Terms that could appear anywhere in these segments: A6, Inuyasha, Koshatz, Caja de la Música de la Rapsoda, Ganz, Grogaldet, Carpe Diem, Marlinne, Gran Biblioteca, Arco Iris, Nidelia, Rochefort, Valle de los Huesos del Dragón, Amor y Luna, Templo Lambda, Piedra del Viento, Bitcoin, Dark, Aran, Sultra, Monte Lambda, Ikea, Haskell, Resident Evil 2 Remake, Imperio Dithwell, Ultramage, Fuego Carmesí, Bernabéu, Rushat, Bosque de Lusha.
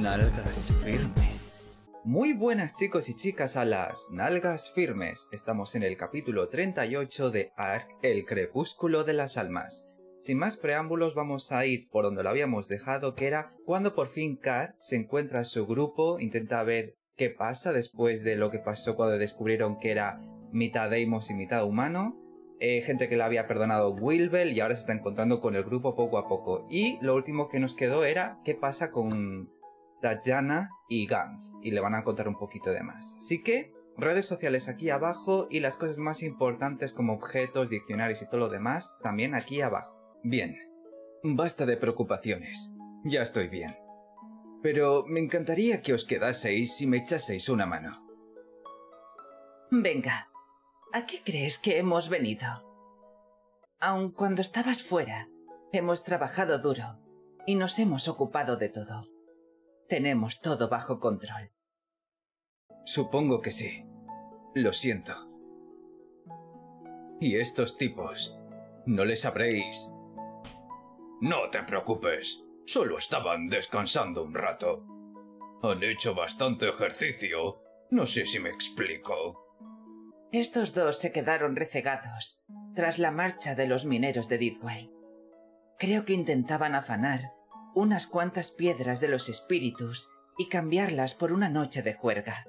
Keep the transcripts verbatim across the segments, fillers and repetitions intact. Nalgas firmes. Muy buenas chicos y chicas a las nalgas firmes. Estamos en el capítulo treinta y ocho de Ark, el crepúsculo de las almas. Sin más preámbulos vamos a ir por donde lo habíamos dejado, que era cuando por fin Carr se encuentra a su grupo, intenta ver qué pasa después de lo que pasó cuando descubrieron que era mitad Deimos y mitad humano. Eh, gente que le había perdonado Wilbel y ahora se está encontrando con el grupo poco a poco. Y lo último que nos quedó era qué pasa con Tatjana y Ganz. Y le van a contar un poquito de más. Así que redes sociales aquí abajo y las cosas más importantes como objetos, diccionarios y todo lo demás también aquí abajo. Bien, basta de preocupaciones. Ya estoy bien. Pero me encantaría que os quedaseis y me echaseis una mano. Venga. ¿A qué crees que hemos venido? Aun cuando estabas fuera, hemos trabajado duro y nos hemos ocupado de todo. Tenemos todo bajo control. Supongo que sí. Lo siento. ¿Y estos tipos? ¿No les sabréis? No te preocupes. Solo estaban descansando un rato. Han hecho bastante ejercicio. No sé si me explico. Estos dos se quedaron recegados tras la marcha de los mineros de Dithwell. Creo que intentaban afanar unas cuantas piedras de los espíritus y cambiarlas por una noche de juerga.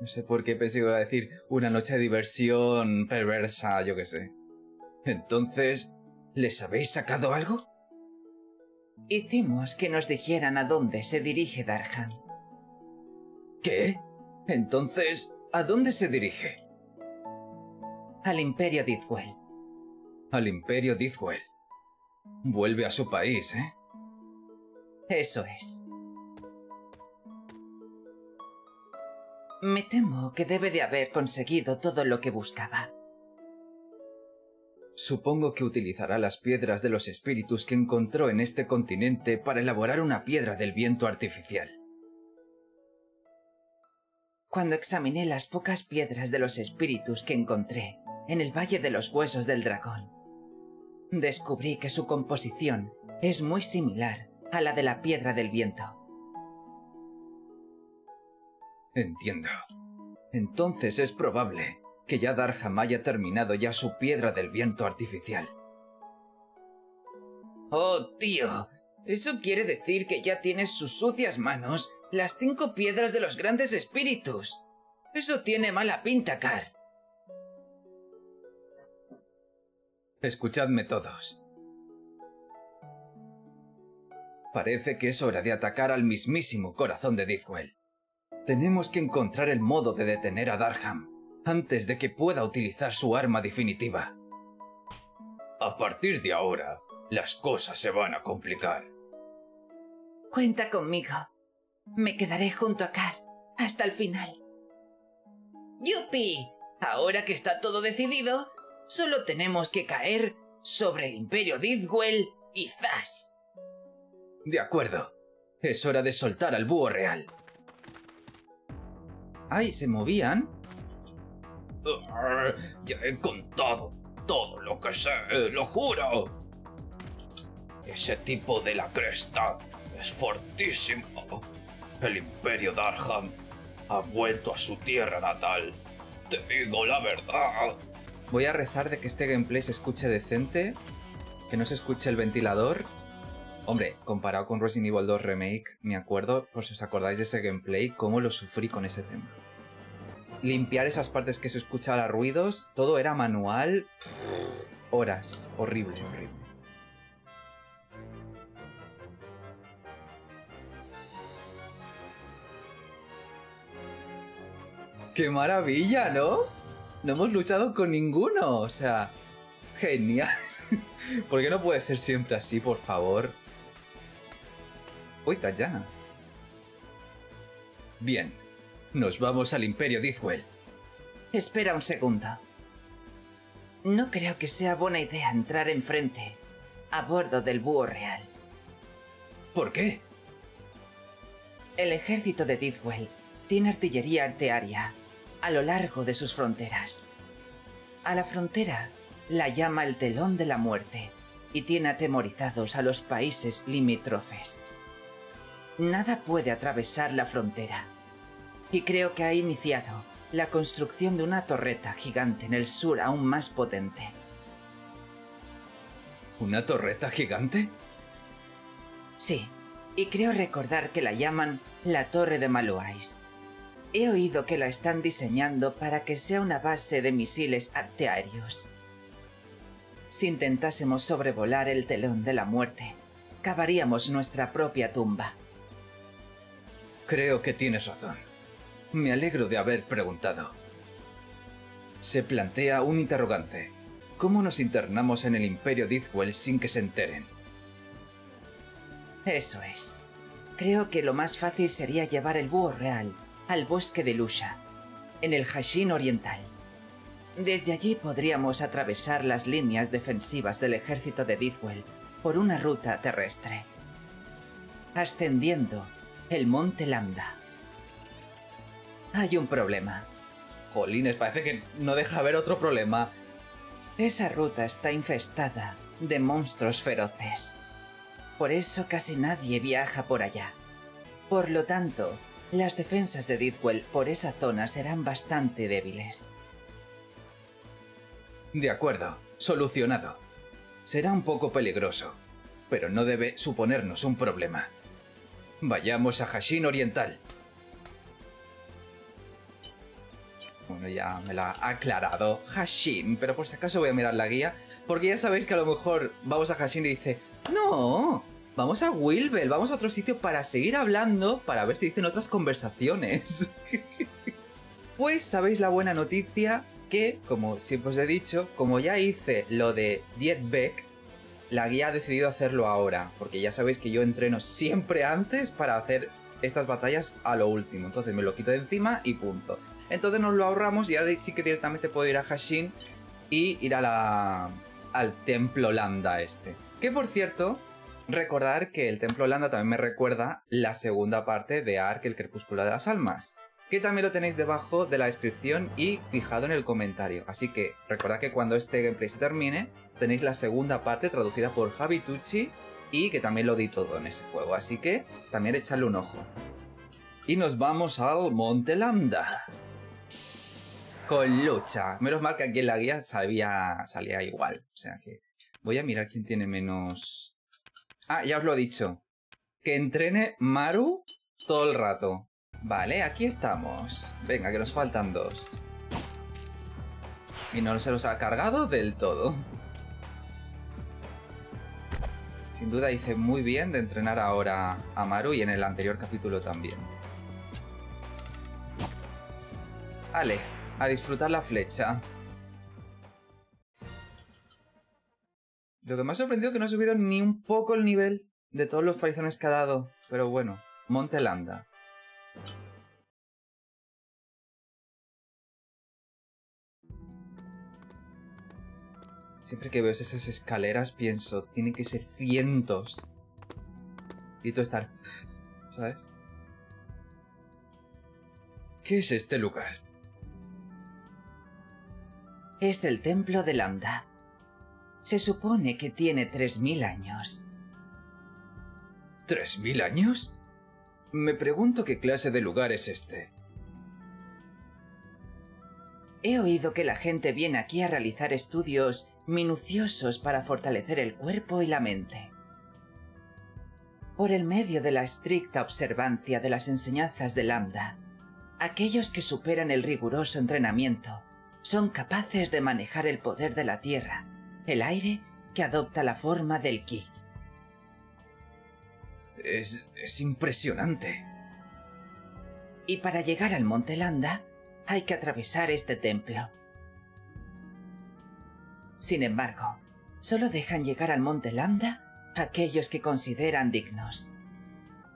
No sé por qué pensé que iba a decir una noche de diversión perversa, yo qué sé. Entonces, ¿les habéis sacado algo? Hicimos que nos dijeran a dónde se dirige Darhan. ¿Qué? Entonces, ¿a dónde se dirige? Al Imperio Dithwell. Al Imperio Dithwell. Vuelve a su país, ¿eh? Eso es. Me temo que debe de haber conseguido todo lo que buscaba. Supongo que utilizará las piedras de los espíritus que encontró en este continente para elaborar una piedra del viento artificial. Cuando examiné las pocas piedras de los espíritus que encontré en el Valle de los Huesos del Dragón, descubrí que su composición es muy similar a la de la Piedra del Viento. Entiendo. Entonces es probable que ya Darhan haya terminado ya su Piedra del Viento artificial. ¡Oh, tío! Eso quiere decir que ya tienes sus sucias manos las cinco piedras de los grandes espíritus. Eso tiene mala pinta, Carr. Escuchadme todos. Parece que es hora de atacar al mismísimo corazón de Dithwell. Tenemos que encontrar el modo de detener a Darhan antes de que pueda utilizar su arma definitiva. A partir de ahora, las cosas se van a complicar. Cuenta conmigo. Me quedaré junto a Carr hasta el final. ¡Yupi! Ahora que está todo decidido, solo tenemos que caer sobre el Imperio Dithwell y ¡zas! De acuerdo. Es hora de soltar al búho real. ¡Ay, se movían! Arr, ya he contado todo lo que sé, lo juro. Ese tipo de la cresta es fortísimo. El Imperio Darhan ha vuelto a su tierra natal. Te digo la verdad. Voy a rezar de que este gameplay se escuche decente, que no se escuche el ventilador. Hombre, comparado con Resident Evil dos Remake, me acuerdo, por si os acordáis de ese gameplay, cómo lo sufrí con ese tema. Limpiar esas partes que se escuchaban ruidos, todo era manual. Pff, horas. Horrible, horrible. ¡Qué maravilla!, ¿no? No hemos luchado con ninguno, o sea... ¡Genial! ¿Por qué no puede ser siempre así, por favor? ¡Uy, Tatjana! Bien, nos vamos al Imperio Dithwell. Espera un segundo. No creo que sea buena idea entrar enfrente, a bordo del búho real. ¿Por qué? El ejército de Dithwell tiene artillería artearia a lo largo de sus fronteras. A la frontera la llama el telón de la muerte y tiene atemorizados a los países limítrofes. Nada puede atravesar la frontera. Y creo que ha iniciado la construcción de una torreta gigante en el sur aún más potente. ¿Una torreta gigante? Sí, y creo recordar que la llaman la Torre de Maluais. He oído que la están diseñando para que sea una base de misiles antiaéreos. Si intentásemos sobrevolar el telón de la muerte, cavaríamos nuestra propia tumba. Creo que tienes razón. Me alegro de haber preguntado. Se plantea un interrogante. ¿Cómo nos internamos en el Imperio Dithwell sin que se enteren? Eso es. Creo que lo más fácil sería llevar el búho real al Bosque de Lusha, en el Hashin Oriental. Desde allí podríamos atravesar las líneas defensivas del ejército de Dithwell por una ruta terrestre, ascendiendo el Monte Lambda. Hay un problema. Jolines, parece que no deja haber otro problema. Esa ruta está infestada de monstruos feroces. Por eso casi nadie viaja por allá. Por lo tanto, las defensas de Dithwell por esa zona serán bastante débiles. De acuerdo, solucionado. Será un poco peligroso, pero no debe suponernos un problema. Vayamos a Hashin Oriental. Bueno, ya me la ha aclarado Hashin, pero por si acaso voy a mirar la guía, porque ya sabéis que a lo mejor vamos a Hashin y dice, no, vamos a Wilbel, vamos a otro sitio para seguir hablando, para ver si dicen otras conversaciones. Pues sabéis la buena noticia que, como siempre os he dicho, como ya hice lo de Diekbeck, la guía ha decidido hacerlo ahora, porque ya sabéis que yo entreno siempre antes para hacer estas batallas a lo último, entonces me lo quito de encima y punto. Entonces nos lo ahorramos y ahora sí que directamente puedo ir a Hashin y ir a la, al Templo Lambda este. Que por cierto, recordar que el Templo Lambda también me recuerda la segunda parte de Ark, el crepúsculo de las almas. Que también lo tenéis debajo de la descripción y fijado en el comentario. Así que recordad que cuando este gameplay se termine, tenéis la segunda parte traducida por Javi Tucci y que también lo di todo en ese juego. Así que también echadle un ojo. Y nos vamos al Monte Lambda. Con lucha. Menos mal que aquí en la guía salía, salía igual. O sea que voy a mirar quién tiene menos... Ah, ya os lo he dicho. Que entrene Maru todo el rato. Vale, aquí estamos. Venga, que nos faltan dos. Y no se los ha cargado del todo. Sin duda hice muy bien de entrenar ahora a Maru y en el anterior capítulo también. Ale, a disfrutar la flecha. Lo que me ha sorprendido es que no ha subido ni un poco el nivel de todos los palizones que ha dado. Pero bueno, Monte Lambda. Siempre que veo esas escaleras pienso, tienen que ser cientos. Y tú estar, ¿sabes? ¿Qué es este lugar? Es el Templo de Lambda. Se supone que tiene tres mil años. ¿tres mil años? Me pregunto qué clase de lugar es este. He oído que la gente viene aquí a realizar estudios minuciosos para fortalecer el cuerpo y la mente. Por el medio de la estricta observancia de las enseñanzas de Lambda, aquellos que superan el riguroso entrenamiento son capaces de manejar el poder de la Tierra, el aire que adopta la forma del Ki. Es, es impresionante. Y para llegar al Monte Lambda, hay que atravesar este templo. Sin embargo, solo dejan llegar al Monte Lambda aquellos que consideran dignos.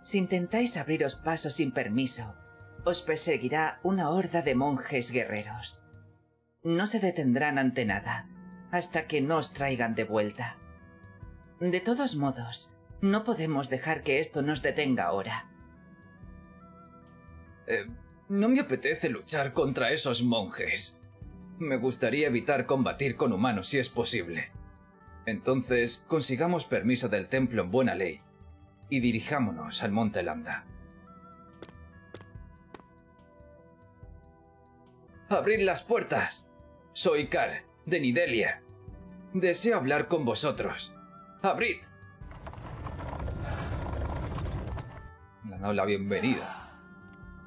Si intentáis abriros paso sin permiso, os perseguirá una horda de monjes guerreros. No se detendrán ante nada, hasta que no os traigan de vuelta. De todos modos, no podemos dejar que esto nos detenga ahora. Eh, no me apetece luchar contra esos monjes. Me gustaría evitar combatir con humanos si es posible. Entonces, consigamos permiso del templo en buena ley y dirijámonos al Monte Lambda. ¡Abrid las puertas! Soy Carr, de Nidelia. Deseo hablar con vosotros. ¡Abrid! Le han dado la bienvenida.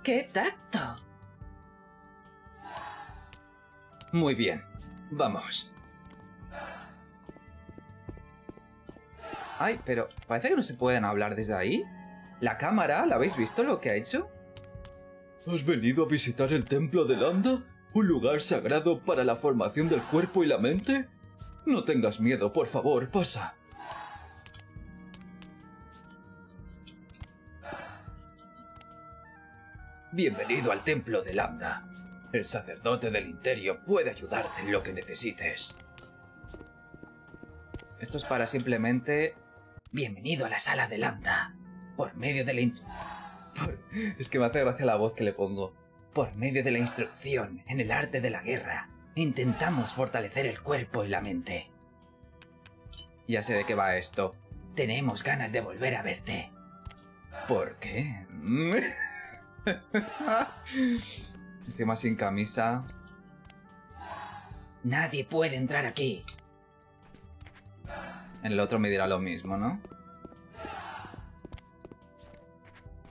¡Qué tacto! Muy bien, vamos. Ay, pero parece que no se pueden hablar desde ahí. ¿La cámara? ¿La habéis visto lo que ha hecho? ¿Has venido a visitar el Templo de Lambda? ¿Un lugar sagrado para la formación del cuerpo y la mente? No tengas miedo, por favor, pasa. Bienvenido al Templo de Lambda. El sacerdote del Imperio puede ayudarte en lo que necesites. Esto es para simplemente... Bienvenido a la sala de Lambda. Por medio de la... In... Por... Es que me hace gracia la voz que le pongo. Por medio de la instrucción en el arte de la guerra, intentamos fortalecer el cuerpo y la mente. Ya sé de qué va esto. Tenemos ganas de volver a verte. ¿Por qué? Encima sin camisa. Nadie puede entrar aquí. El otro me dirá lo mismo, ¿no?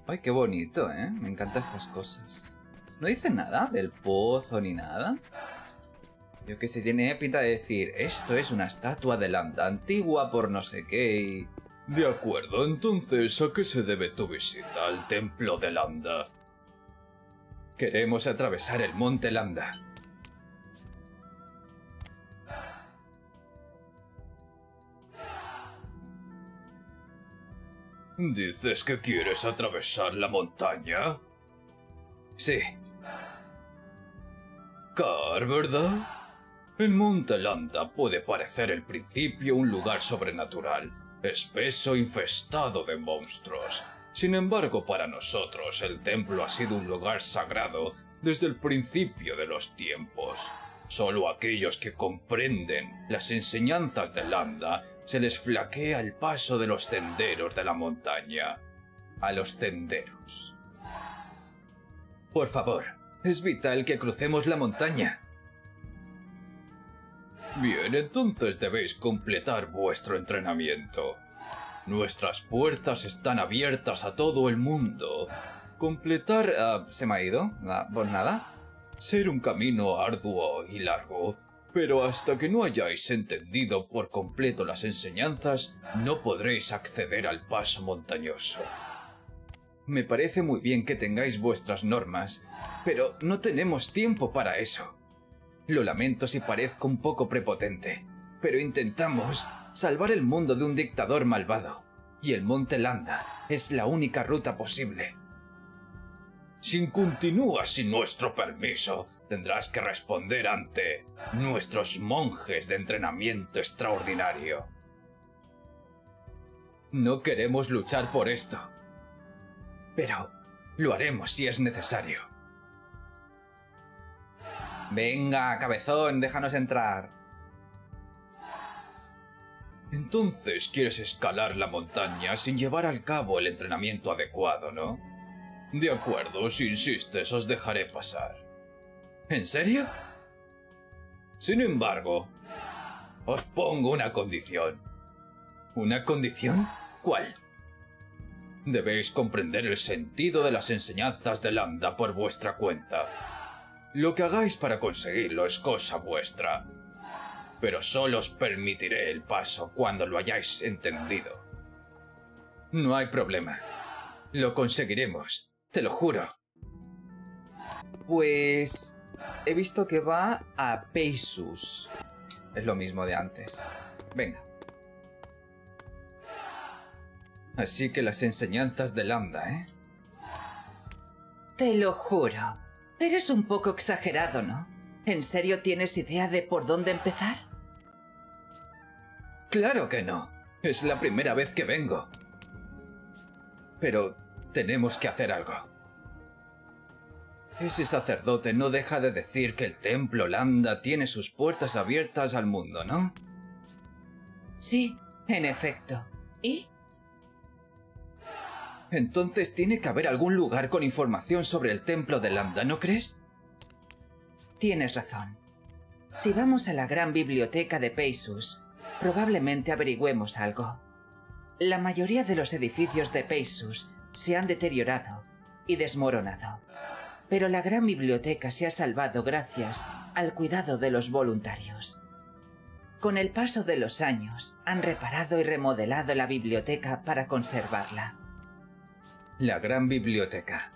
Ay, qué bonito, ¿eh? Me encantan estas cosas. ¿No dice nada del pozo ni nada? Yo que sé, tiene pinta de decir, esto es una estatua de Lambda antigua por no sé qué y... De acuerdo, entonces, ¿a qué se debe tu visita al Templo de Lambda? Queremos atravesar el Monte Lambda. ¿Dices que quieres atravesar la montaña? Sí. Carr, ¿verdad? El Monte Lambda puede parecer al principio un lugar sobrenatural, espeso, infestado de monstruos. Sin embargo, para nosotros, el templo ha sido un lugar sagrado desde el principio de los tiempos. Solo aquellos que comprenden las enseñanzas de Lambda se les flaquea el paso de los senderos de la montaña. A los senderos. Por favor, es vital que crucemos la montaña. Bien, entonces debéis completar vuestro entrenamiento. Nuestras puertas están abiertas a todo el mundo. Completar... Uh, ¿se me ha ido? ¿Por nada? Ser un camino arduo y largo, pero hasta que no hayáis entendido por completo las enseñanzas, no podréis acceder al paso montañoso. Me parece muy bien que tengáis vuestras normas, pero no tenemos tiempo para eso. Lo lamento si parezco un poco prepotente, pero intentamos salvar el mundo de un dictador malvado, y el Monte Lambda es la única ruta posible. Si continúas sin nuestro permiso, tendrás que responder ante nuestros monjes de entrenamiento extraordinario. No queremos luchar por esto. Pero lo haremos si es necesario. Venga, cabezón, déjanos entrar. Entonces quieres escalar la montaña sin llevar al cabo el entrenamiento adecuado, ¿no? De acuerdo, si insistes, os dejaré pasar. ¿En serio? Sin embargo, os pongo una condición. ¿Una condición? ¿Cuál? Debéis comprender el sentido de las enseñanzas de Lambda por vuestra cuenta. Lo que hagáis para conseguirlo es cosa vuestra. Pero solo os permitiré el paso cuando lo hayáis entendido. No hay problema. Lo conseguiremos, te lo juro. Pues... he visto que va a Peisus. Es lo mismo de antes. Venga. Así que las enseñanzas de Lambda, ¿eh? Te lo juro. Eres un poco exagerado, ¿no? ¿En serio tienes idea de por dónde empezar? Claro que no. Es la primera vez que vengo. Pero tenemos que hacer algo. Ese sacerdote no deja de decir que el Templo Lambda tiene sus puertas abiertas al mundo, ¿no? Sí, en efecto. ¿Y...? Entonces tiene que haber algún lugar con información sobre el templo de Lambda, ¿no crees? Tienes razón. Si vamos a la gran biblioteca de Peisus, probablemente averigüemos algo. La mayoría de los edificios de Peisus se han deteriorado y desmoronado, pero la gran biblioteca se ha salvado gracias al cuidado de los voluntarios. Con el paso de los años, han reparado y remodelado la biblioteca para conservarla. La gran biblioteca.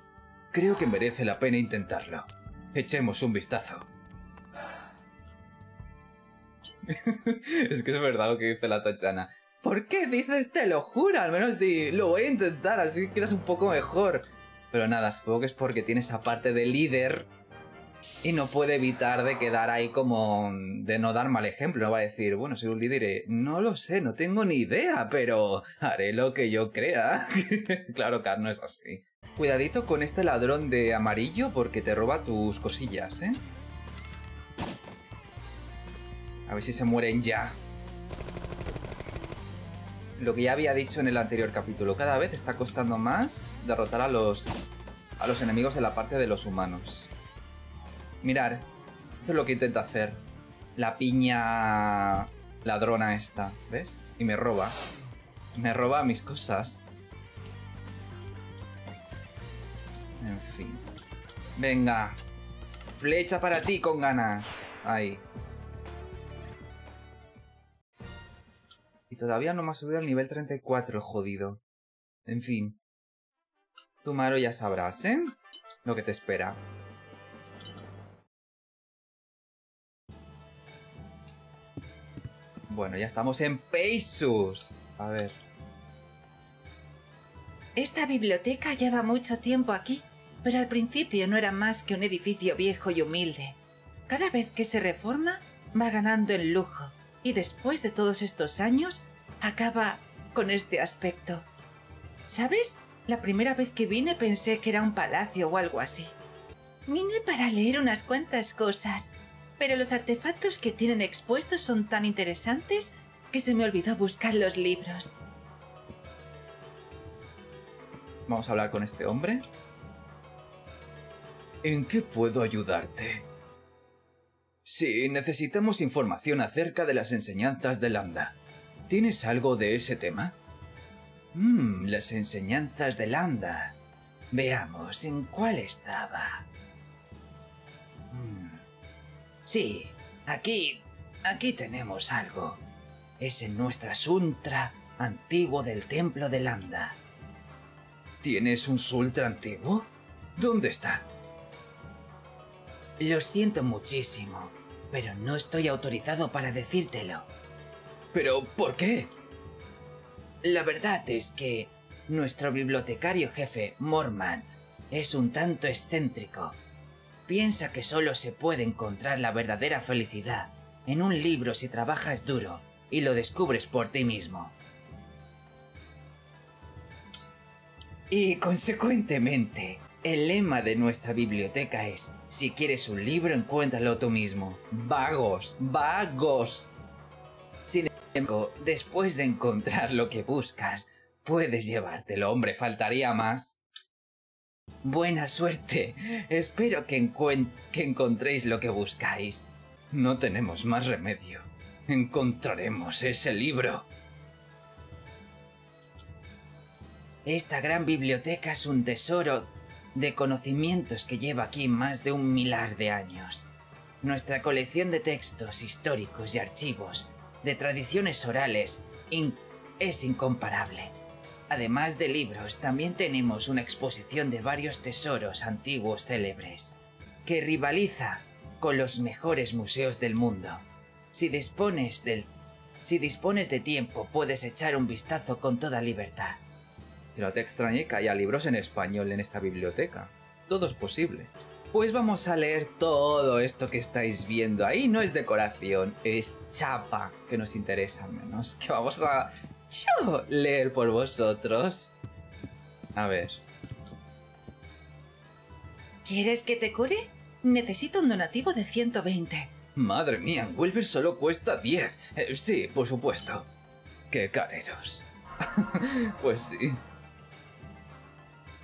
Creo que merece la pena intentarlo. Echemos un vistazo. Es que es verdad lo que dice la Tatjana. ¿Por qué dices te lo juro? Al menos di, lo voy a intentar, así que quedas un poco mejor. Pero nada, supongo que es porque tiene esa parte de líder y no puede evitar de quedar ahí como de no dar mal ejemplo. No va a decir, bueno, soy un líder y no lo sé, no tengo ni idea, pero haré lo que yo crea. Claro, Carr, no es así. Cuidadito con este ladrón de amarillo porque te roba tus cosillas, ¿eh? A ver si se mueren ya. Lo que ya había dicho en el anterior capítulo, cada vez está costando más derrotar a los, a los enemigos en la parte de los humanos. Mirar, eso es lo que intenta hacer la piña ladrona esta, ¿ves? Y me roba, me roba mis cosas. En fin. Venga, flecha para ti con ganas. Ahí. Y todavía no me ha subido al nivel treinta y cuatro, el jodido. En fin. Tu Maro ya sabrás, ¿eh? Lo que te espera. Bueno, ya estamos en Peisus. A ver. Esta biblioteca lleva mucho tiempo aquí, pero al principio no era más que un edificio viejo y humilde. Cada vez que se reforma, va ganando en lujo. Y después de todos estos años, acaba con este aspecto. ¿Sabes? La primera vez que vine pensé que era un palacio o algo así. Vine para leer unas cuantas cosas, pero los artefactos que tienen expuestos son tan interesantes que se me olvidó buscar los libros. Vamos a hablar con este hombre. ¿En qué puedo ayudarte? Sí, necesitamos información acerca de las enseñanzas de Lambda. ¿Tienes algo de ese tema? Mmm, las enseñanzas de Lambda. Veamos en cuál estaba. Mm. Sí, aquí, aquí tenemos algo. Es en nuestra Sultra antiguo del Templo de Lambda. ¿Tienes un Sultra antiguo? ¿Dónde está? Lo siento muchísimo, pero no estoy autorizado para decírtelo. ¿Pero por qué? La verdad es que nuestro bibliotecario jefe, Mormant, es un tanto excéntrico. Piensa que solo se puede encontrar la verdadera felicidad en un libro si trabajas duro y lo descubres por ti mismo. Y consecuentemente... el lema de nuestra biblioteca es, si quieres un libro, encuéntralo tú mismo. ¡Vagos! ¡Vagos! Sin embargo, después de encontrar lo que buscas, puedes llevártelo, hombre, faltaría más. Buena suerte. Espero que, encuent- que encontréis lo que buscáis. No tenemos más remedio. Encontraremos ese libro. Esta gran biblioteca es un tesoro de conocimientos que lleva aquí más de un milar de años. Nuestra colección de textos históricos y archivos de tradiciones orales in- es incomparable. Además de libros, también tenemos una exposición de varios tesoros antiguos célebres, que rivaliza con los mejores museos del mundo. Si dispones del, si dispones de tiempo, puedes echar un vistazo con toda libertad. No te extrañe que haya libros en español en esta biblioteca. Todo es posible. Pues vamos a leer todo esto que estáis viendo ahí. No es decoración, es chapa, que nos interesa al menos. Que vamos a yo leer por vosotros. A ver. ¿Quieres que te cure? Necesito un donativo de ciento veinte. Madre mía, en Wilbel solo cuesta diez. Eh, sí, por supuesto. Qué careros. Pues sí.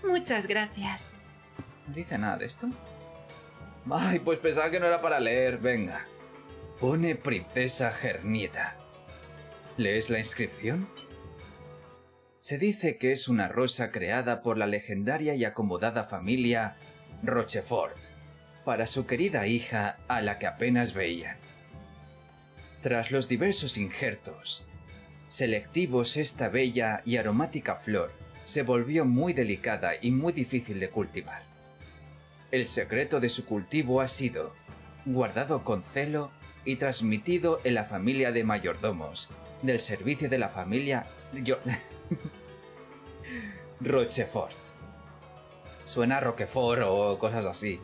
Muchas gracias. ¿No dice nada de esto? Ay, pues pensaba que no era para leer. Venga. Pone princesa Gernieta. ¿Lees la inscripción? Se dice que es una rosa creada por la legendaria y acomodada familia Rochefort para su querida hija a la que apenas veían. Tras los diversos injertos selectivos, esta bella y aromática flor se volvió muy delicada y muy difícil de cultivar. El secreto de su cultivo ha sido guardado con celo y transmitido en la familia de mayordomos del servicio de la familia Yo... Rochefort. Suena a Roquefort o cosas así.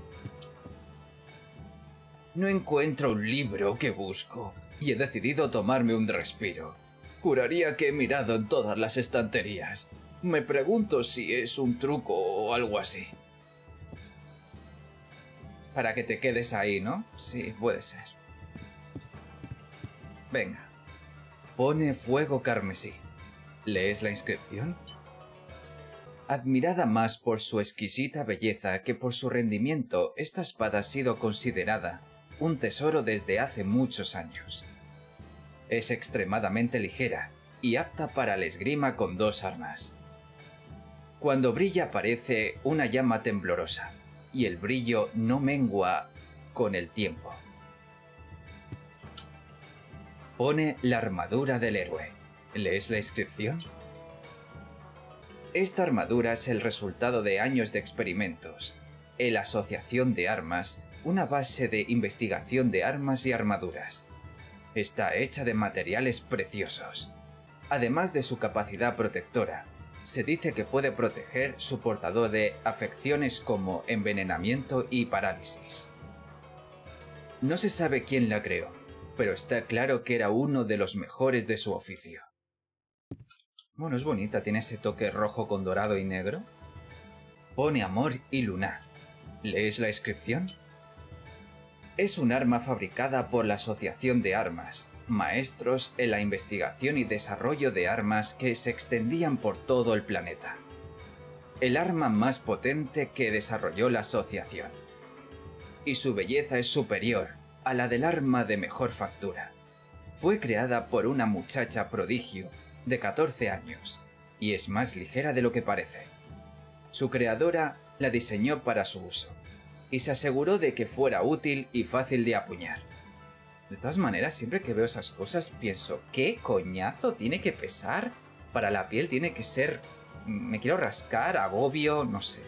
No encuentro un libro que busco y he decidido tomarme un respiro. Juraría que he mirado en todas las estanterías. Me pregunto si es un truco o algo así. Para que te quedes ahí, ¿no? Sí, puede ser. Venga. Pone fuego carmesí. ¿Lees la inscripción? Admirada más por su exquisita belleza que por su rendimiento, esta espada ha sido considerada un tesoro desde hace muchos años. Es extremadamente ligera y apta para la esgrima con dos armas. Cuando brilla aparece una llama temblorosa, y el brillo no mengua con el tiempo. Pone la armadura del héroe. ¿Lees la inscripción? Esta armadura es el resultado de años de experimentos en la asociación de armas, una base de investigación de armas y armaduras. Está hecha de materiales preciosos. Además de su capacidad protectora, se dice que puede proteger su portador de afecciones como envenenamiento y parálisis. No se sabe quién la creó, pero está claro que era uno de los mejores de su oficio. Bueno, es bonita, tiene ese toque rojo con dorado y negro. Pone amor y luna. ¿Lees la inscripción? Es un arma fabricada por la Asociación de Armas, maestros en la investigación y desarrollo de armas que se extendían por todo el planeta. El arma más potente que desarrolló la asociación. Y su belleza es superior a la del arma de mejor factura. Fue creada por una muchacha prodigio de catorce años y es más ligera de lo que parece. Su creadora la diseñó para su uso y se aseguró de que fuera útil y fácil de apuñar. De todas maneras, siempre que veo esas cosas pienso, ¿qué coñazo tiene que pesar? Para la piel tiene que ser... Me quiero rascar, agobio, no sé.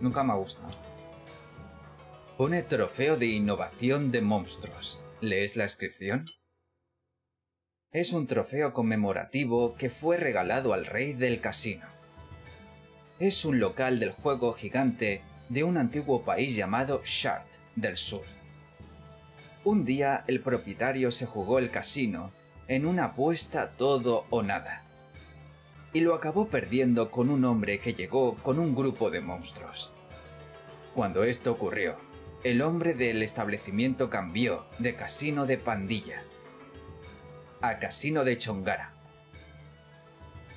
Nunca me ha gustado. Pone trofeo de innovación de monstruos. ¿Lees la inscripción? Es un trofeo conmemorativo que fue regalado al rey del casino. Es un local del juego gigante de un antiguo país llamado Shard del Sur. Un día el propietario se jugó el casino en una apuesta todo o nada y lo acabó perdiendo con un hombre que llegó con un grupo de monstruos. Cuando esto ocurrió, el hombre del establecimiento cambió de casino de pandilla a casino de Chongara.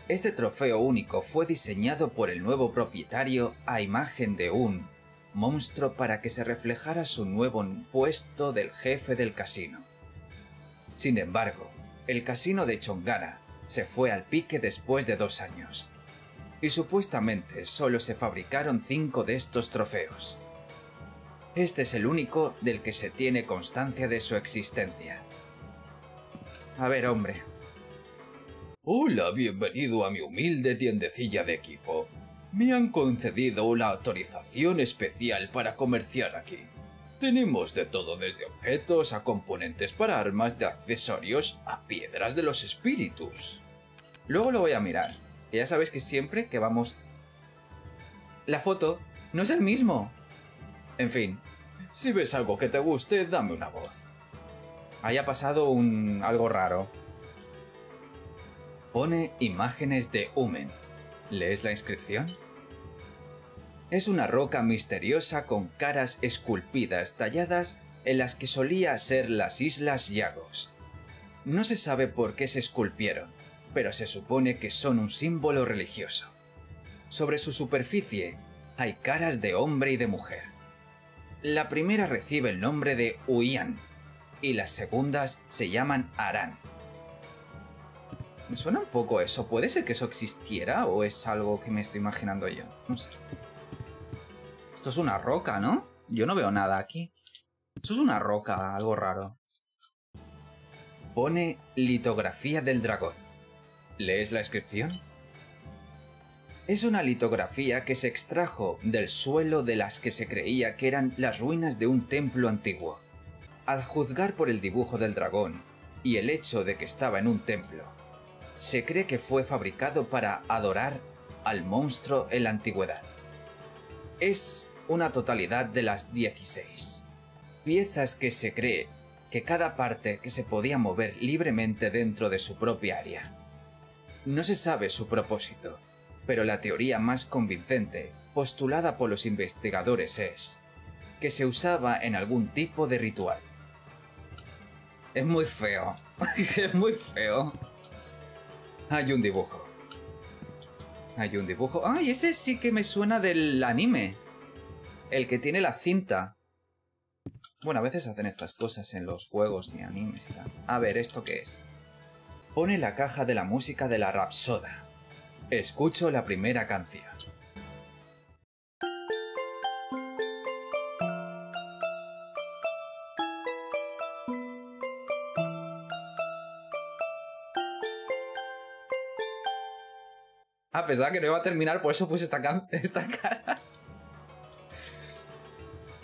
Este trofeo único fue diseñado por el nuevo propietario a imagen de un monstruo para que se reflejara su nuevo puesto del jefe del casino. Sin embargo, el casino de Chongara se fue al pique después de dos años, y supuestamente solo se fabricaron cinco de estos trofeos. Este es el único del que se tiene constancia de su existencia. A ver, hombre. Hola, bienvenido a mi humilde tiendecilla de equipo. Me han concedido una autorización especial para comerciar aquí. Tenemos de todo, desde objetos a componentes para armas, de accesorios a piedras de los espíritus. Luego lo voy a mirar. Que ya sabéis que siempre que vamos... La foto no es el mismo. En fin. Si ves algo que te guste, dame una voz. Haya pasado un... algo raro. Pone imágenes de Umen. ¿Lees la inscripción? Es una roca misteriosa con caras esculpidas talladas en las que solía ser las Islas Yagos. No se sabe por qué se esculpieron, pero se supone que son un símbolo religioso. Sobre su superficie hay caras de hombre y de mujer. La primera recibe el nombre de Uian y las segundas se llaman Aran. Me suena un poco eso. ¿Puede ser que eso existiera o es algo que me estoy imaginando yo? No sé. Esto es una roca, ¿no? Yo no veo nada aquí. Eso es una roca, algo raro. Pone litografía del dragón. ¿Lees la inscripción? Es una litografía que se extrajo del suelo de las que se creía que eran las ruinas de un templo antiguo. Al juzgar por el dibujo del dragón y el hecho de que estaba en un templo, se cree que fue fabricado para adorar al monstruo en la antigüedad. Es una totalidad de las dieciséis piezas que se cree que cada parte que se podía mover libremente dentro de su propia área. No se sabe su propósito, pero la teoría más convincente postulada por los investigadores es que se usaba en algún tipo de ritual. Es muy feo, es muy feo. Hay un dibujo. Hay un dibujo. ¡Ay, ese sí que me suena del anime! El que tiene la cinta. Bueno, a veces hacen estas cosas en los juegos y animes y tal. A ver, ¿esto qué es? Pone la caja de la música de la rapsoda. Escucho la primera canción. Ah, pensaba que no iba a terminar, por eso puse esta, esta cara.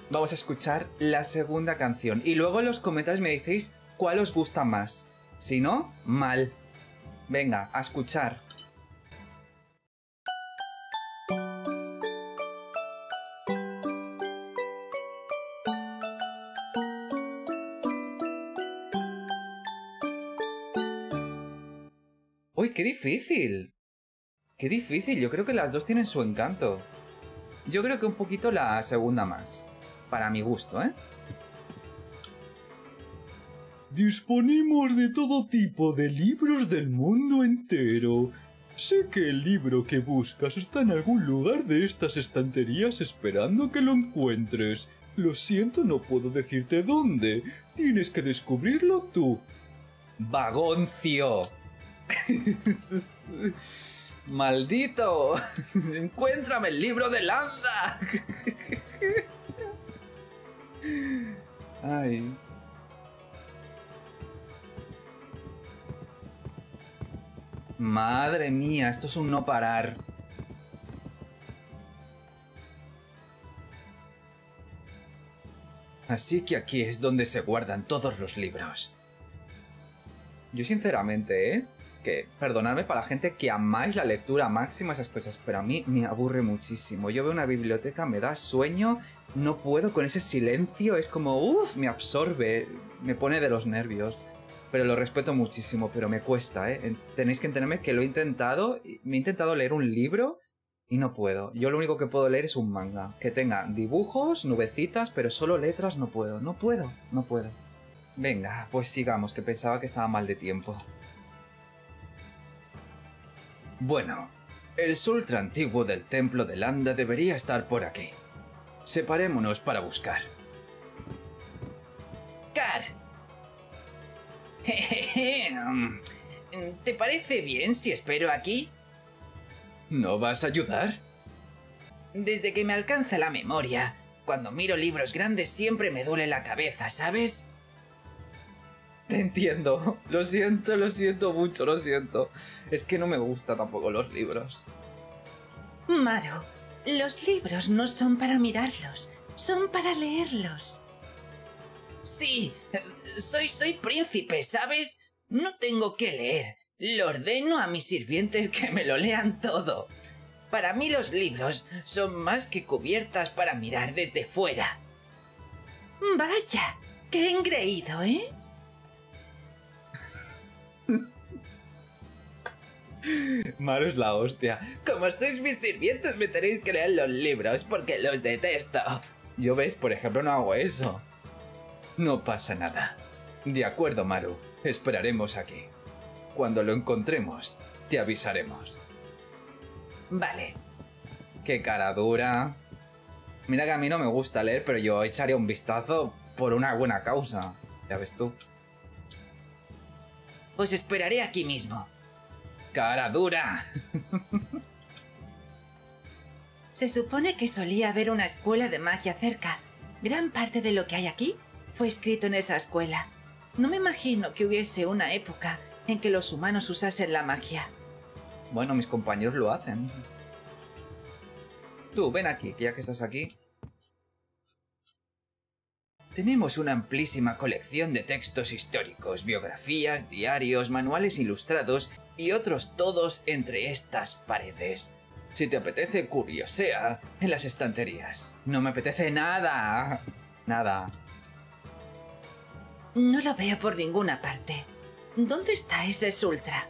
Vamos a escuchar la segunda canción. Y luego en los comentarios me decís cuál os gusta más. Si no, mal. Venga, a escuchar. ¡Uy, qué difícil! ¡Qué difícil! Yo creo que las dos tienen su encanto. Yo creo que un poquito la segunda más. Para mi gusto, ¿eh? Disponemos de todo tipo de libros del mundo entero. Sé que el libro que buscas está en algún lugar de estas estanterías esperando que lo encuentres. Lo siento, no puedo decirte dónde. Tienes que descubrirlo tú. ¡Vagoncio! ¡Maldito! ¡Encuéntrame el libro de Lambda! Ay. Madre mía, esto es un no parar. Así que aquí es donde se guardan todos los libros. Yo sinceramente, ¿eh? Que perdonadme para la gente que amáis la lectura máxima, esas cosas, pero a mí me aburre muchísimo. Yo veo una biblioteca, me da sueño, no puedo con ese silencio, es como, uff, me absorbe, me pone de los nervios. Pero lo respeto muchísimo, pero me cuesta, ¿eh? Tenéis que entenderme que lo he intentado, me he intentado leer un libro y no puedo. Yo lo único que puedo leer es un manga, que tenga dibujos, nubecitas, pero solo letras no puedo, no puedo, no puedo. Venga, pues sigamos, que pensaba que estaba mal de tiempo. Bueno, el Sultra antiguo del Templo de Lambda debería estar por aquí. Separémonos para buscar. ¡Carr! ¿Te parece bien si espero aquí? ¿No vas a ayudar? Desde que me alcanza la memoria, cuando miro libros grandes siempre me duele la cabeza, ¿sabes? Te entiendo, lo siento, lo siento mucho, lo siento. Es que no me gustan tampoco los libros. Maru, los libros no son para mirarlos, son para leerlos. Sí, soy, soy príncipe, ¿sabes? No tengo que leer, lo ordeno a mis sirvientes que me lo lean todo. Para mí los libros son más que cubiertas para mirar desde fuera. Vaya, qué engreído, ¿eh? Maru es la hostia. Como sois mis sirvientes me tenéis que leer los libros porque los detesto. Yo, ves, por ejemplo, no hago eso. No pasa nada. De acuerdo, Maru. Esperaremos aquí. Cuando lo encontremos, te avisaremos. Vale. Qué cara dura. Mira que a mí no me gusta leer, pero yo echaría un vistazo por una buena causa. Ya ves tú. Os esperaré aquí mismo. Cara dura. Se supone que solía haber una escuela de magia cerca. Gran parte de lo que hay aquí fue escrito en esa escuela. No me imagino que hubiese una época en que los humanos usasen la magia. Bueno, mis compañeros lo hacen. Tú, ven aquí, que ya que estás aquí. Tenemos una amplísima colección de textos históricos, biografías, diarios, manuales ilustrados y otros todos entre estas paredes. Si te apetece, curiosea en las estanterías. No me apetece nada. Nada. No lo veo por ninguna parte. ¿Dónde está ese Sultra?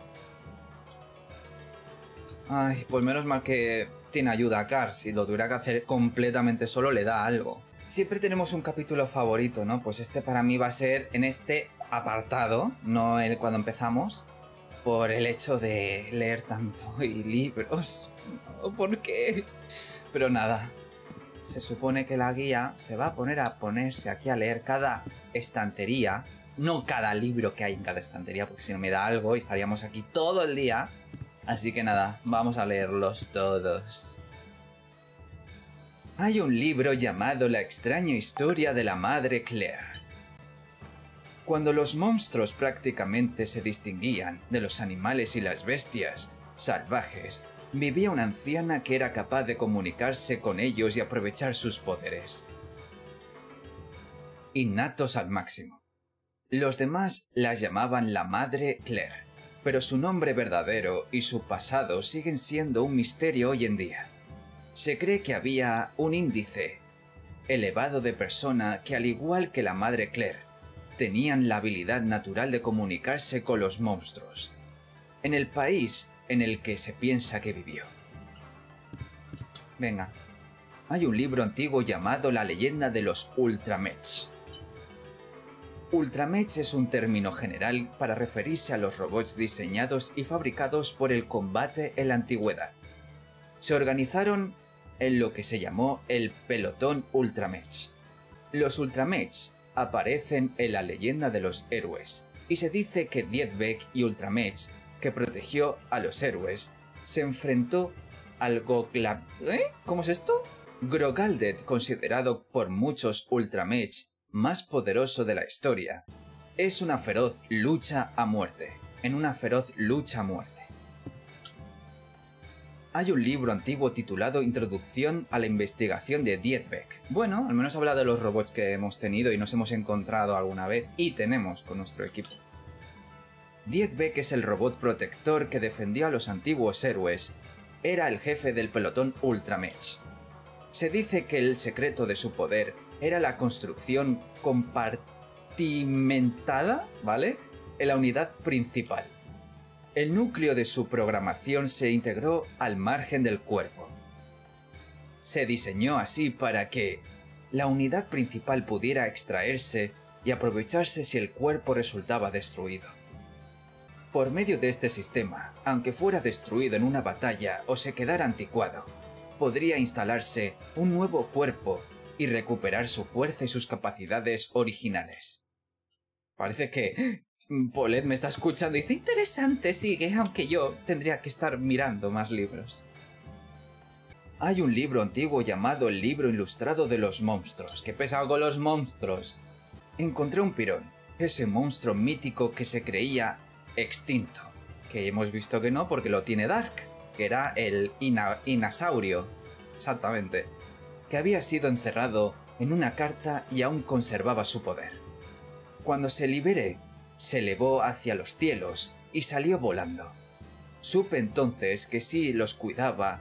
Ay, pues menos mal que tiene ayuda a Carr. Si lo tuviera que hacer completamente solo, le da algo. Siempre tenemos un capítulo favorito, ¿no? Pues este para mí va a ser en este apartado, no el cuando empezamos, por el hecho de leer tanto y libros. ¿Por qué? Pero nada. Se supone que la guía se va a poner a ponerse aquí a leer cada estantería, no cada libro que hay en cada estantería, porque si no me da algo y estaríamos aquí todo el día. Así que nada, vamos a leerlos todos. Hay un libro llamado La extraña historia de la Madre Claire. Cuando los monstruos prácticamente se distinguían de los animales y las bestias salvajes, vivía una anciana que era capaz de comunicarse con ellos y aprovechar sus poderes innatos al máximo. Los demás la llamaban la Madre Claire, pero su nombre verdadero y su pasado siguen siendo un misterio hoy en día. Se cree que había un índice elevado de persona que, al igual que la Madre Claire, tenían la habilidad natural de comunicarse con los monstruos. En el país en el que se piensa que vivió. Venga. Hay un libro antiguo llamado La leyenda de los Ultramage. Ultramage es un término general para referirse a los robots diseñados y fabricados por el combate en la antigüedad. Se organizaron en lo que se llamó el pelotón Ultramage. Los Ultramage aparecen en La leyenda de los héroes, y se dice que Diekbeck y Ultramage, que protegió a los héroes, se enfrentó al Gogla... ¿Eh? ¿Cómo es esto? Grogaldet, considerado por muchos Ultramage más poderoso de la historia. Es una feroz lucha a muerte. En una feroz lucha a muerte. Hay un libro antiguo titulado Introducción a la investigación de Diekbeck. Bueno, al menos habla de los robots que hemos tenido y nos hemos encontrado alguna vez y tenemos con nuestro equipo. Diekbeck es el robot protector que defendió a los antiguos héroes. Era el jefe del pelotón Ultramech. Se dice que el secreto de su poder era la construcción compartimentada, ¿vale?, en la unidad principal. El núcleo de su programación se integró al margen del cuerpo. Se diseñó así para que la unidad principal pudiera extraerse y aprovecharse si el cuerpo resultaba destruido. Por medio de este sistema, aunque fuera destruido en una batalla o se quedara anticuado, podría instalarse un nuevo cuerpo y recuperar su fuerza y sus capacidades originales. Parece que Polet me está escuchando y dice, interesante, sigue, aunque yo tendría que estar mirando más libros. Hay un libro antiguo llamado El libro ilustrado de los monstruos. ¡Qué pesado con los monstruos! Encontré un pirón, ese monstruo mítico que se creía extinto, que hemos visto que no porque lo tiene Dark, que era el ina Inasaurio, exactamente, que había sido encerrado en una carta y aún conservaba su poder. Cuando se libere, se elevó hacia los cielos y salió volando. Supe entonces que si los cuidaba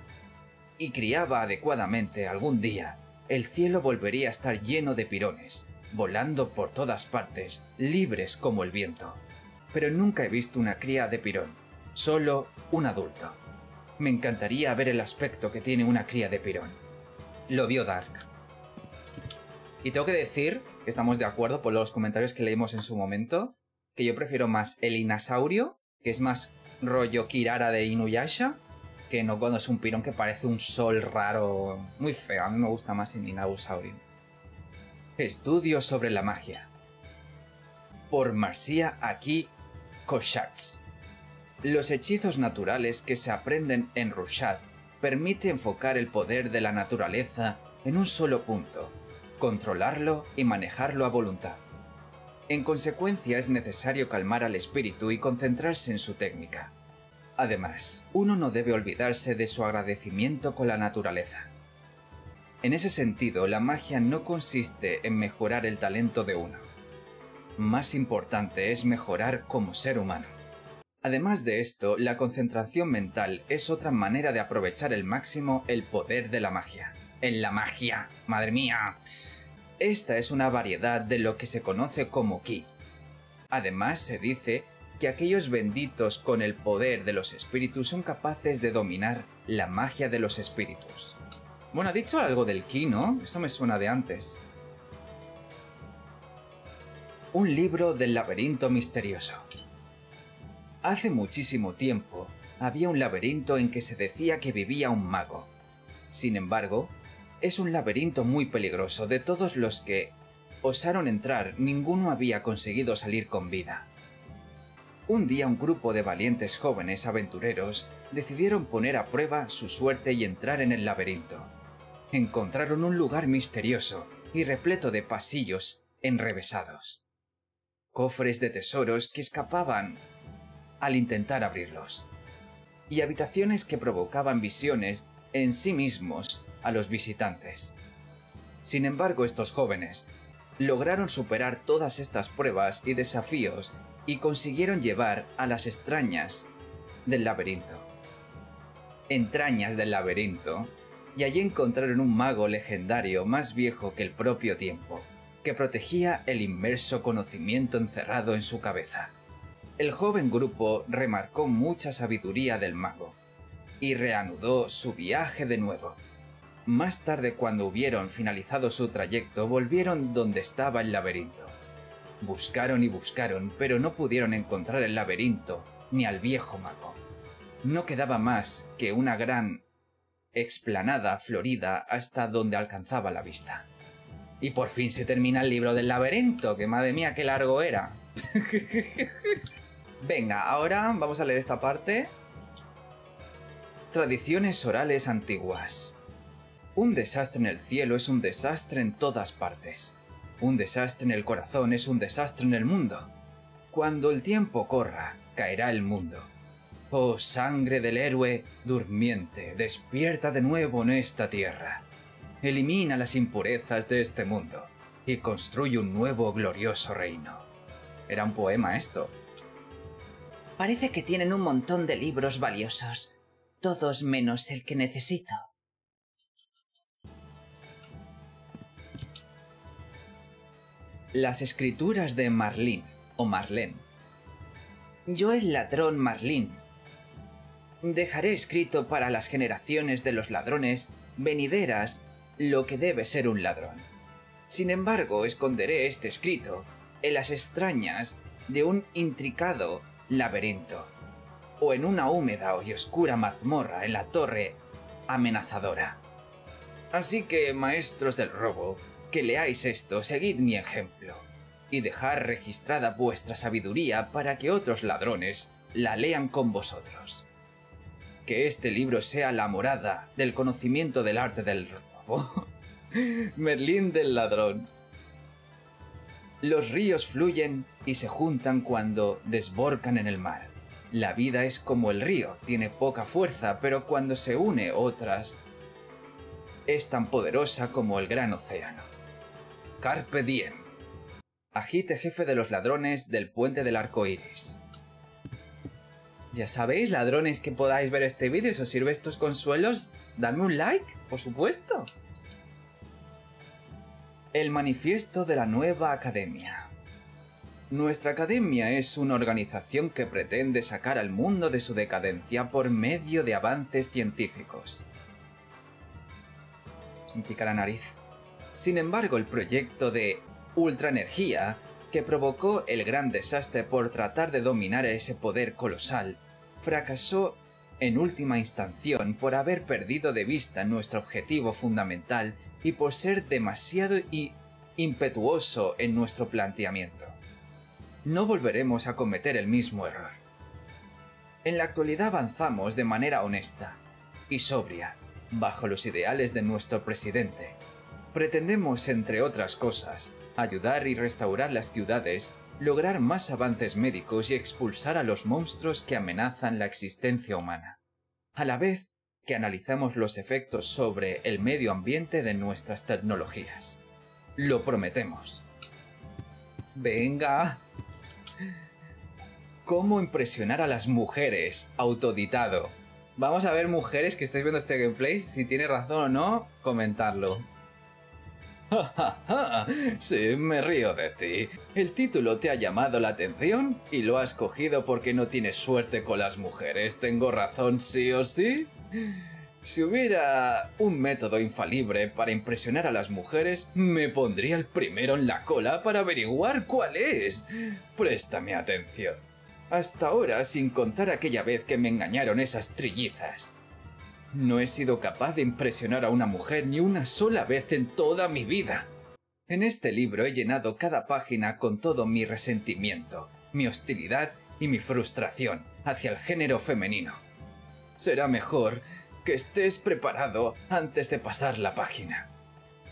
y criaba adecuadamente, algún día el cielo volvería a estar lleno de pirones, volando por todas partes, libres como el viento. Pero nunca he visto una cría de pirón, solo un adulto. Me encantaría ver el aspecto que tiene una cría de pirón. Lo vio Dark. Y tengo que decir que estamos de acuerdo por los comentarios que leímos en su momento, que yo prefiero más el Inasaurio, que es más rollo Kirara de Inuyasha, que no cuando es un pirón que parece un sol raro, muy feo. A mí me gusta más en Inasaurio. Estudio sobre la magia. Por Marcia Aki Koshatz. Los hechizos naturales que se aprenden en Rushat permite enfocar el poder de la naturaleza en un solo punto, controlarlo y manejarlo a voluntad. En consecuencia, es necesario calmar al espíritu y concentrarse en su técnica. Además, uno no debe olvidarse de su agradecimiento con la naturaleza. En ese sentido, la magia no consiste en mejorar el talento de uno. Más importante es mejorar como ser humano. Además de esto, la concentración mental es otra manera de aprovechar al máximo el poder de la magia. ¡En la magia! ¡Madre mía! Esta es una variedad de lo que se conoce como Ki. Además, se dice que aquellos benditos con el poder de los espíritus son capaces de dominar la magia de los espíritus. Bueno, ha dicho algo del Ki, ¿no? Eso me suena de antes. Un libro del laberinto misterioso. Hace muchísimo tiempo, había un laberinto en que se decía que vivía un mago. Sin embargo, es un laberinto muy peligroso. De todos los que osaron entrar, ninguno había conseguido salir con vida. Un día un grupo de valientes jóvenes aventureros decidieron poner a prueba su suerte y entrar en el laberinto. Encontraron un lugar misterioso y repleto de pasillos enrevesados. Cofres de tesoros que escapaban al intentar abrirlos, y habitaciones que provocaban visiones en sí mismos a los visitantes. Sin embargo, estos jóvenes lograron superar todas estas pruebas y desafíos y consiguieron llevar a las entrañas del laberinto. Entrañas del laberinto, y allí encontraron un mago legendario más viejo que el propio tiempo, que protegía el inmerso conocimiento encerrado en su cabeza. El joven grupo remarcó mucha sabiduría del mago y reanudó su viaje de nuevo. Más tarde, cuando hubieron finalizado su trayecto, volvieron donde estaba el laberinto. Buscaron y buscaron, pero no pudieron encontrar el laberinto ni al viejo mago. No quedaba más que una gran explanada florida hasta donde alcanzaba la vista. Y por fin se termina el libro del laberinto, que madre mía, qué largo era. Venga, ahora vamos a leer esta parte. Tradiciones orales antiguas. Un desastre en el cielo es un desastre en todas partes. Un desastre en el corazón es un desastre en el mundo. Cuando el tiempo corra, caerá el mundo. Oh sangre del héroe durmiente, despierta de nuevo en esta tierra. Elimina las impurezas de este mundo y construye un nuevo glorioso reino. Era un poema esto. Parece que tienen un montón de libros valiosos, todos menos el que necesito. Las escrituras de Marlín o Marlén. Yo, el ladrón Marlín, dejaré escrito para las generaciones de los ladrones venideras lo que debe ser un ladrón. Sin embargo, esconderé este escrito en las entrañas de un intricado laberinto, o en una húmeda y oscura mazmorra en la torre amenazadora. Así que, maestros del robo, que leáis esto, seguid mi ejemplo, y dejad registrada vuestra sabiduría para que otros ladrones la lean con vosotros. Que este libro sea la morada del conocimiento del arte del robo. Merlín del ladrón. Los ríos fluyen y se juntan cuando desborcan en el mar. La vida es como el río, tiene poca fuerza, pero cuando se une otras es tan poderosa como el gran océano. Carpe diem. Agite, jefe de los ladrones del puente del arco iris. Ya sabéis, ladrones que podáis ver este vídeo, si os sirve estos consuelos, dadme un like, por supuesto. El manifiesto de la nueva academia. Nuestra academia es una organización que pretende sacar al mundo de su decadencia por medio de avances científicos. Me pica la nariz. Sin embargo, el proyecto de ultraenergía, que provocó el gran desastre por tratar de dominar ese poder colosal, fracasó en última instancia por haber perdido de vista nuestro objetivo fundamental y por ser demasiado impetuoso en nuestro planteamiento. No volveremos a cometer el mismo error. En la actualidad avanzamos de manera honesta y sobria, bajo los ideales de nuestro presidente. Pretendemos, entre otras cosas, ayudar y restaurar las ciudades, lograr más avances médicos y expulsar a los monstruos que amenazan la existencia humana, a la vez que analizamos los efectos sobre el medio ambiente de nuestras tecnologías. Lo prometemos. ¡Venga! ¿Cómo impresionar a las mujeres? Autoditado. Vamos a ver, mujeres que estáis viendo este gameplay, si tiene razón o no, comentarlo. Sí, me río de ti. El título te ha llamado la atención y lo has cogido porque no tienes suerte con las mujeres. ¿Tengo razón sí o sí? Si hubiera un método infalible para impresionar a las mujeres, me pondría el primero en la cola para averiguar cuál es. Préstame atención. Hasta ahora, sin contar aquella vez que me engañaron esas trillizas, no he sido capaz de impresionar a una mujer ni una sola vez en toda mi vida. En este libro he llenado cada página con todo mi resentimiento, mi hostilidad y mi frustración hacia el género femenino. Será mejor que estés preparado antes de pasar la página.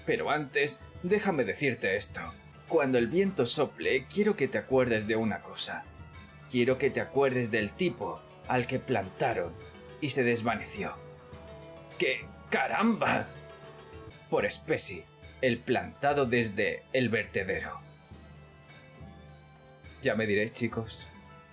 Pero antes, déjame decirte esto. Cuando el viento sople, quiero que te acuerdes de una cosa. Quiero que te acuerdes del tipo al que plantaron y se desvaneció. ¡Qué caramba! Por especie, el plantado desde el vertedero. Ya me diréis, chicos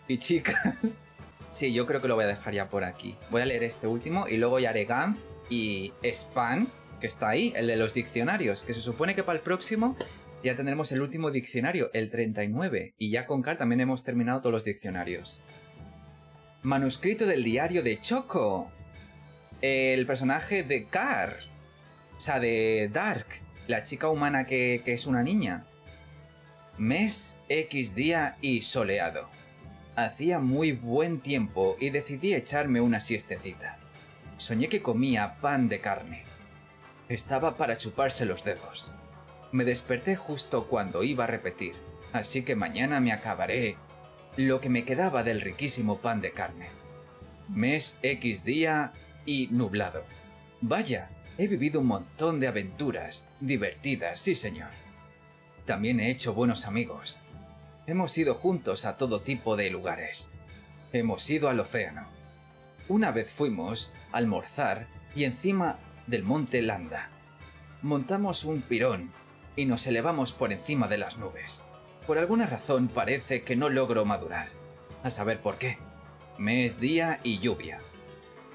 y chicas. Sí, yo creo que lo voy a dejar ya por aquí. Voy a leer este último y luego ya haré Ganz y Span, que está ahí, el de los diccionarios, que se supone que para el próximo ya tendremos el último diccionario, el treinta y nueve, y ya con Carr también hemos terminado todos los diccionarios. Manuscrito del diario de Choco. El personaje de Carr, o sea, de Dark, la chica humana que, que es una niña. Mes X día y soleado. Hacía muy buen tiempo y decidí echarme una siestecita. Soñé que comía pan de carne. Estaba para chuparse los dedos. Me desperté justo cuando iba a repetir, así que mañana me acabaré lo que me quedaba del riquísimo pan de carne. Mes X día y nublado. Vaya, he vivido un montón de aventuras divertidas, sí señor. También he hecho buenos amigos. Hemos ido juntos a todo tipo de lugares. Hemos ido al océano. Una vez fuimos a almorzar y encima del Monte Lambda. Montamos un pirón y nos elevamos por encima de las nubes. Por alguna razón parece que no logro madurar. A saber por qué. Mes, día y lluvia.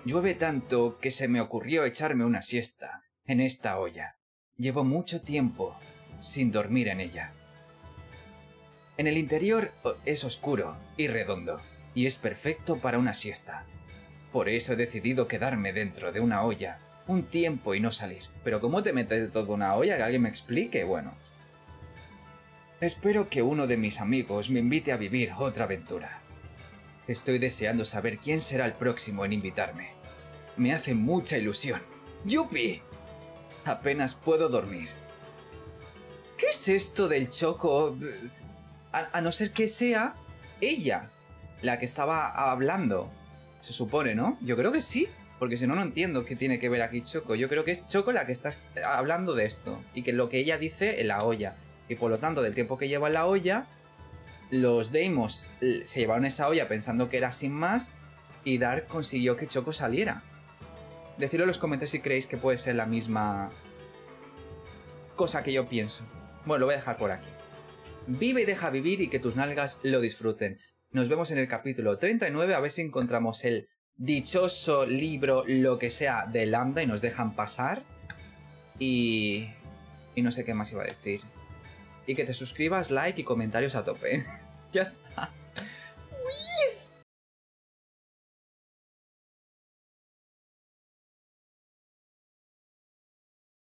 Llueve tanto que se me ocurrió echarme una siesta en esta olla. Llevo mucho tiempo sin dormir en ella. En el interior es oscuro y redondo, y es perfecto para una siesta. Por eso he decidido quedarme dentro de una olla un tiempo y no salir. ¿Pero cómo te metes de todo una olla? Que alguien me explique, bueno. Espero que uno de mis amigos me invite a vivir otra aventura. Estoy deseando saber quién será el próximo en invitarme. Me hace mucha ilusión. ¡Yupi! Apenas puedo dormir. ¿Qué es esto del Choco? A, a no ser que sea ella la que estaba hablando. Se supone, ¿no? Yo creo que sí. Porque si no, no entiendo qué tiene que ver aquí Choco. Yo creo que es Choco la que está hablando de esto. Y que lo que ella dice en la olla. Y por lo tanto, del tiempo que lleva en la olla, los Deimos se llevaron esa olla pensando que era sin más y Dark consiguió que Choco saliera. Decidlo en los comentarios si creéis que puede ser la misma cosa que yo pienso. Bueno, lo voy a dejar por aquí. Vive y deja vivir y que tus nalgas lo disfruten. Nos vemos en el capítulo treinta y nueve a ver si encontramos el dichoso libro, lo que sea, de Lambda y nos dejan pasar. Y... y no sé qué más iba a decir. Y que te suscribas, like y comentarios a tope. Ya está.